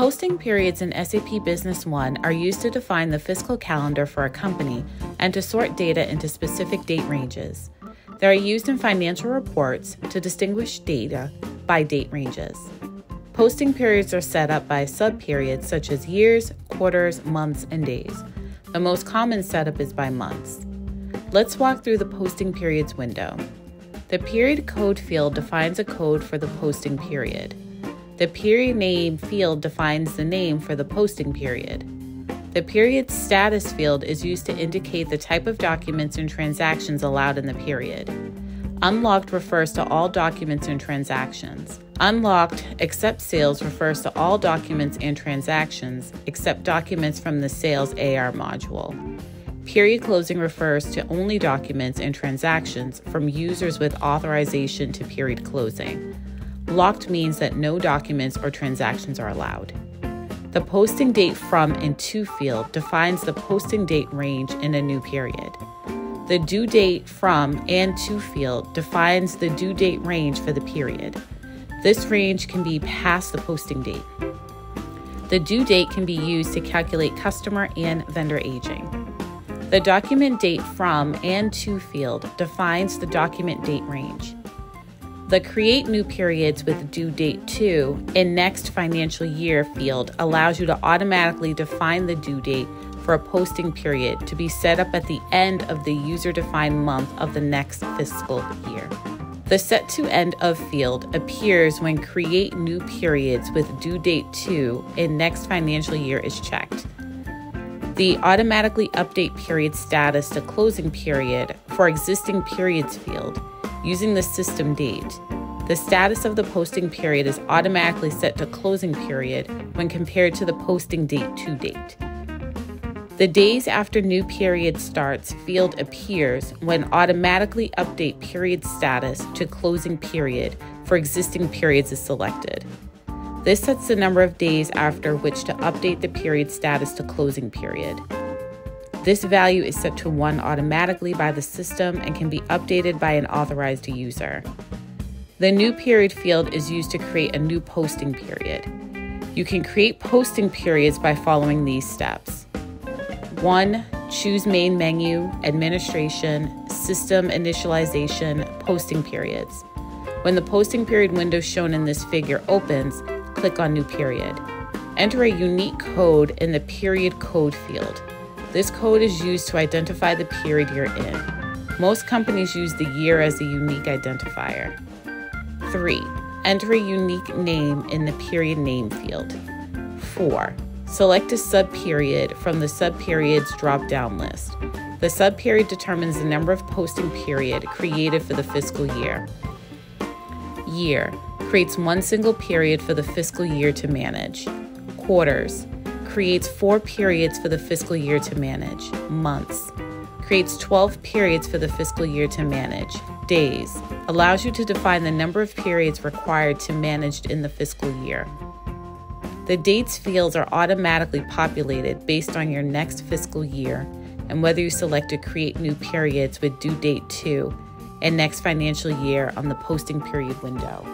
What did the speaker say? Posting periods in SAP Business One are used to define the fiscal calendar for a company and to sort data into specific date ranges. They are used in financial reports to distinguish data by date ranges. Posting periods are set up by subperiods such as years, quarters, months, and days. The most common setup is by months. Let's walk through the posting periods window. The period code field defines a code for the posting period. The period name field defines the name for the posting period. The period status field is used to indicate the type of documents and transactions allowed in the period. Unlocked refers to all documents and transactions. Unlocked except sales refers to all documents and transactions except documents from the sales AR module. Period closing refers to only documents and transactions from users with authorization to period closing. Locked means that no documents or transactions are allowed. The posting date from and to field defines the posting date range in a new period. The due date from and to field defines the due date range for the period. This range can be past the posting date. The due date can be used to calculate customer and vendor aging. The document date from and to field defines the document date range. The Create New Periods with Due Date To and Next Financial Year field allows you to automatically define the due date for a posting period to be set up at the end of the user-defined month of the next fiscal year. The Set To End Of field appears when Create New Periods with Due Date To and Next Financial Year is checked. The Automatically Update Period Status to Closing Period for Existing Periods field using the system date. The status of the posting period is automatically set to closing period when compared to the posting date to date. The days after new period starts field appears when automatically update period status to closing period for existing periods is selected. This sets the number of days after which to update the period status to closing period. This value is set to 1 automatically by the system and can be updated by an authorized user. The New Period field is used to create a new posting period. You can create posting periods by following these steps. 1. Choose Main Menu, Administration, System Initialization, Posting Periods. When the posting period window shown in this figure opens, click on New Period. Enter a unique code in the Period Code field. This code is used to identify the period you're in. Most companies use the year as a unique identifier. 3. Enter a unique name in the period name field. 4. Select a subperiod from the subperiods drop-down list. The subperiod determines the number of posting period created for the fiscal year. Year creates one single period for the fiscal year to manage. Quarters creates 4 periods for the fiscal year to manage. Months creates 12 periods for the fiscal year to manage. Days allows you to define the number of periods required to manage in the fiscal year. The dates fields are automatically populated based on your next fiscal year and whether you select to create new periods with due date to and next financial year on the posting period window.